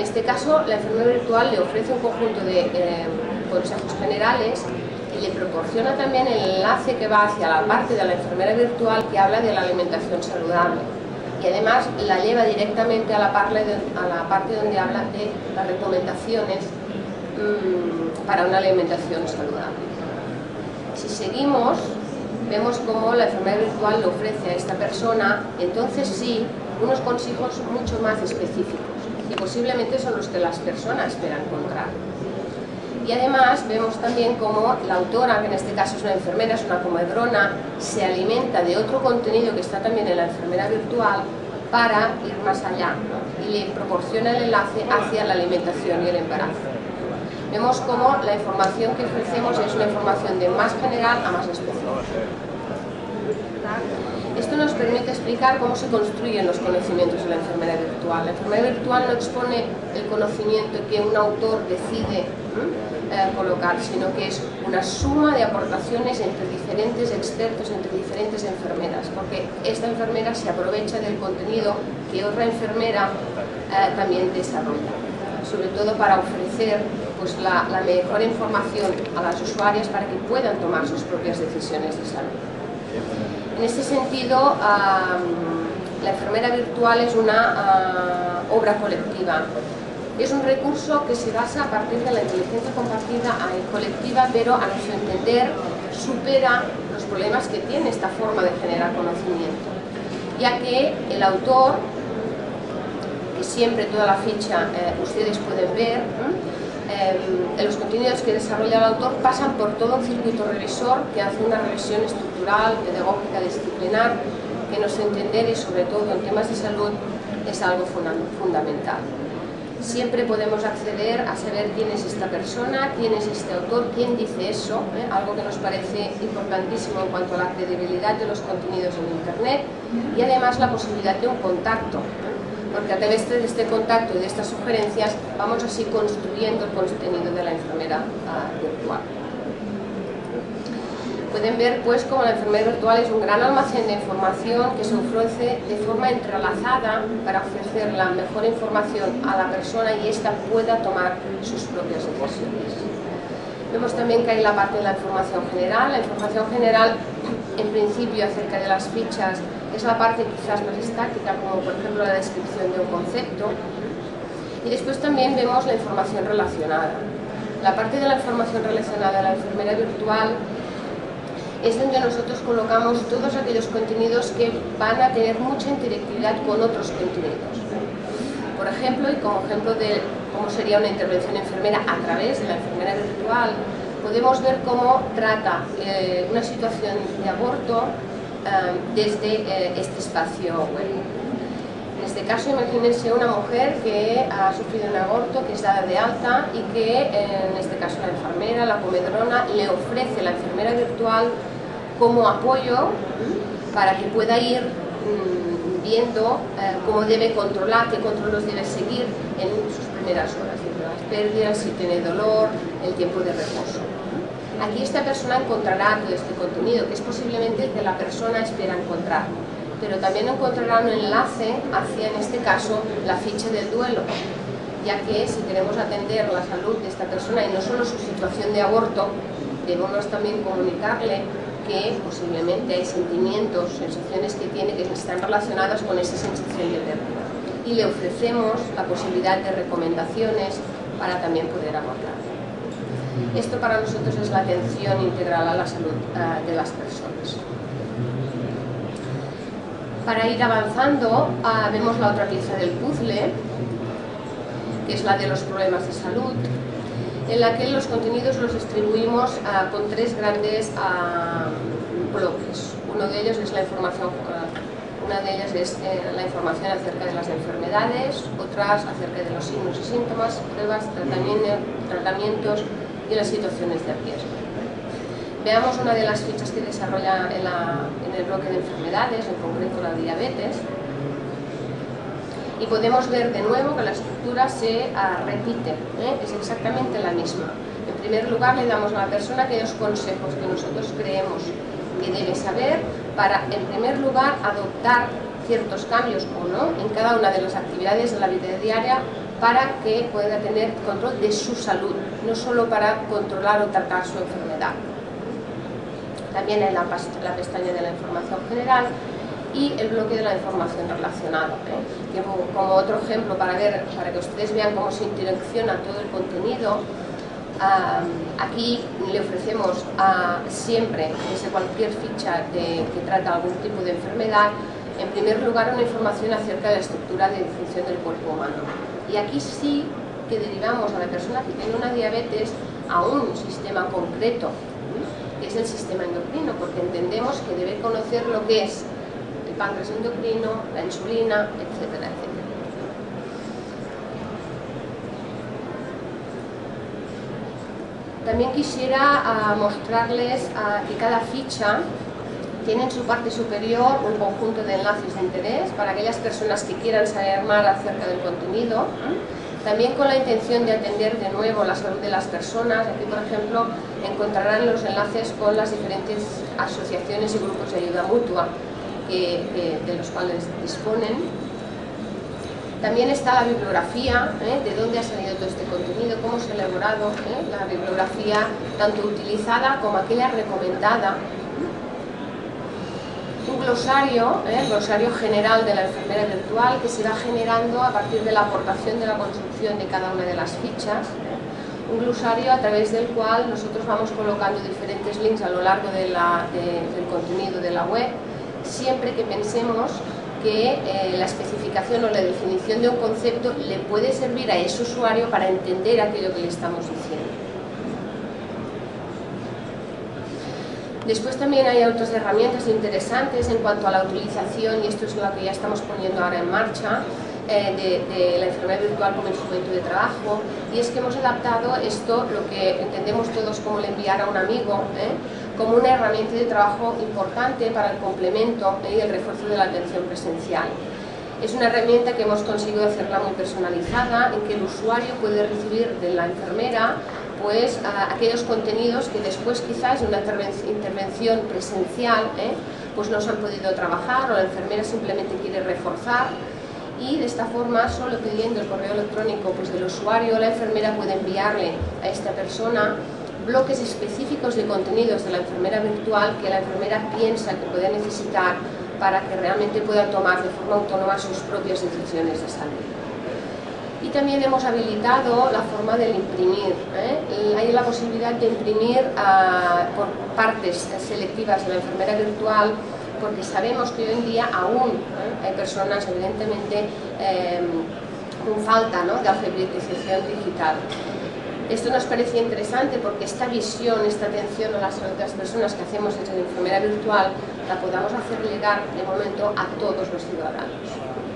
En este caso, la enfermera virtual le ofrece un conjunto de consejos generales y le proporciona también el enlace que va hacia la parte de la enfermera virtual que habla de la alimentación saludable, y además la lleva directamente a la parte donde habla de las recomendaciones para una alimentación saludable. Si seguimos, vemos cómo la enfermera virtual le ofrece a esta persona, entonces sí, unos consejos mucho más específicos, que posiblemente son los que las personas esperan encontrar. Y además vemos también cómo la autora, que en este caso es una enfermera, es una comedrona, se alimenta de otro contenido que está también en la enfermera virtual para ir más allá, ¿no? Y le proporciona el enlace hacia la alimentación y el embarazo. Vemos cómo la información que ofrecemos es una información de más general a más específica. Esto nos permite explicar cómo se construyen los conocimientos de la enfermera virtual. La enfermera virtual no expone el conocimiento que un autor decide colocar, sino que es una suma de aportaciones entre diferentes expertos, entre diferentes enfermeras, porque esta enfermera se aprovecha del contenido que otra enfermera también desarrolla, sobre todo para ofrecer pues, la mejor información a las usuarias para que puedan tomar sus propias decisiones de salud. En este sentido, la enfermera virtual es una obra colectiva. Es un recurso que se basa a partir de la inteligencia compartida y colectiva, pero a nuestro entender supera los problemas que tiene esta forma de generar conocimiento, ya que el autor, que siempre toda la ficha ustedes pueden ver, los contenidos que desarrolla el autor pasan por todo un circuito revisor que hace una revisión estructural, pedagógica, disciplinar, que nos entender y sobre todo en temas de salud es algo fundamental. Siempre podemos acceder a saber quién es esta persona, quién es este autor, quién dice eso, algo que nos parece importantísimo en cuanto a la credibilidad de los contenidos en Internet, y además la posibilidad de un contacto, porque a través de este contacto y de estas sugerencias vamos así construyendo el contenido de la enfermera virtual. Pueden ver pues como la enfermera virtual es un gran almacén de información que se ofrece de forma entrelazada para ofrecer la mejor información a la persona y ésta pueda tomar sus propias decisiones. Vemos también que hay la parte de la información general. La información general en principio acerca de las fichas es la parte quizás más estática, como por ejemplo la descripción de un concepto, y después también vemos la información relacionada. La parte de la información relacionada a la enfermera virtual es donde nosotros colocamos todos aquellos contenidos que van a tener mucha interactividad con otros contenidos. Por ejemplo, y como ejemplo de cómo sería una intervención enfermera a través de la enfermera virtual, podemos ver cómo trata una situación de aborto desde este espacio web. En este caso, imagínense una mujer que ha sufrido un aborto, que es dada de alta y que, en este caso la enfermera, la comedrona, le ofrece la enfermera virtual como apoyo para que pueda ir viendo cómo debe controlar, qué controlos debe seguir en sus primeras horas, las pérdidas, si tiene dolor, el tiempo de reposo. Aquí esta persona encontrará todo este contenido, que es posiblemente el que la persona espera encontrar, pero también encontrará un enlace hacia, en este caso, la ficha del duelo, ya que si queremos atender la salud de esta persona y no solo su situación de aborto, debemos también comunicarle que posiblemente hay sentimientos, sensaciones que tiene que están relacionadas con esa sensación de pérdida, y le ofrecemos la posibilidad de recomendaciones para también poder abordar. Esto para nosotros es la atención integral a la salud de las personas. Para ir avanzando, vemos la otra pieza del puzzle, que es la de los problemas de salud, en la que los contenidos los distribuimos con tres grandes bloques. Una de ellas es la información acerca de las enfermedades, otras acerca de los signos y síntomas, pruebas, tratamientos y las situaciones de riesgo. Veamos una de las fichas que desarrolla en el bloque de enfermedades, en concreto la diabetes, y podemos ver de nuevo que la estructura se repite, es exactamente la misma. En primer lugar, le damos a la persona aquellos consejos que nosotros creemos que debe saber para, en primer lugar, adoptar ciertos cambios o no en cada una de las actividades de la vida diaria para que pueda tener control de su salud, no solo para controlar o tratar su enfermedad. También en la pestaña de la información general y el bloque de la información relacionada, que como otro ejemplo para que ustedes vean cómo se interacciona todo el contenido. Aquí le ofrecemos siempre, desde cualquier ficha que trata algún tipo de enfermedad, en primer lugar una información acerca de la estructura de función del cuerpo humano. Y aquí sí que derivamos a la persona que tiene una diabetes a un sistema concreto, que es el sistema endocrino, porque entendemos que debe conocer lo que es el páncreas endocrino, la insulina, etcétera, etcétera. También quisiera mostrarles que cada ficha tiene en su parte superior un conjunto de enlaces de interés para aquellas personas que quieran saber más acerca del contenido, también con la intención de atender de nuevo la salud de las personas. Aquí, por ejemplo, encontrarán los enlaces con las diferentes asociaciones y grupos de ayuda mutua de los cuales disponen. También está la bibliografía, de dónde ha salido todo este contenido, cómo se ha elaborado, la bibliografía tanto utilizada como aquella recomendada. Un glosario, glosario general de la enfermera virtual, que se va generando a partir de la aportación de la construcción de cada una de las fichas. Un glosario a través del cual nosotros vamos colocando diferentes links a lo largo del contenido de la web, siempre que pensemos que la especificación o la definición de un concepto le puede servir a ese usuario para entender aquello que le estamos diciendo. Después también hay otras herramientas interesantes en cuanto a la utilización, y esto es lo que ya estamos poniendo ahora en marcha, de la enfermera virtual como instrumento de trabajo, y es que hemos adaptado esto, lo que entendemos todos como el enviar a un amigo, como una herramienta de trabajo importante para el complemento y el refuerzo de la atención presencial. Es una herramienta que hemos conseguido hacerla muy personalizada, en que el usuario puede recibir de la enfermera pues aquellos contenidos que después quizás en una intervención presencial pues no se han podido trabajar, o la enfermera simplemente quiere reforzar, y de esta forma, solo pidiendo el correo electrónico del usuario, la enfermera puede enviarle a esta persona bloques específicos de contenidos de la enfermera virtual que la enfermera piensa que puede necesitar para que realmente pueda tomar de forma autónoma sus propias decisiones de salud. Y también hemos habilitado la forma del imprimir. Hay la posibilidad de imprimir por partes selectivas de la enfermera virtual, porque sabemos que hoy en día aún hay personas, evidentemente, con falta, de alfabetización digital. Esto nos parecía interesante porque esta visión, esta atención a la salud de las personas que hacemos desde la enfermera virtual, la podamos hacer llegar de momento a todos los ciudadanos.